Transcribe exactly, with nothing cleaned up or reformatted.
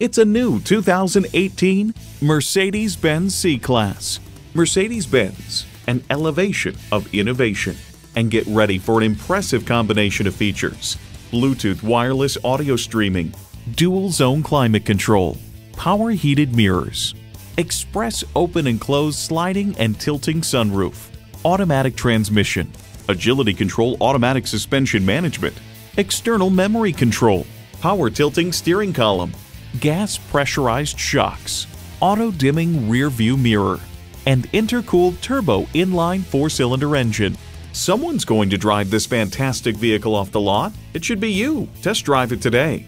It's a new two thousand eighteen Mercedes-Benz C-Class. Mercedes-Benz, an elevation of innovation. And get ready for an impressive combination of features: Bluetooth wireless audio streaming, dual zone climate control, power heated mirrors, express open and close sliding and tilting sunroof, automatic transmission, agility control automatic suspension management, external memory control, power tilting steering column, gas pressurized shocks, auto dimming rear view mirror, and intercooled turbo inline four-cylinder engine. Someone's going to drive this fantastic vehicle off the lot. It should be you. Test drive it today.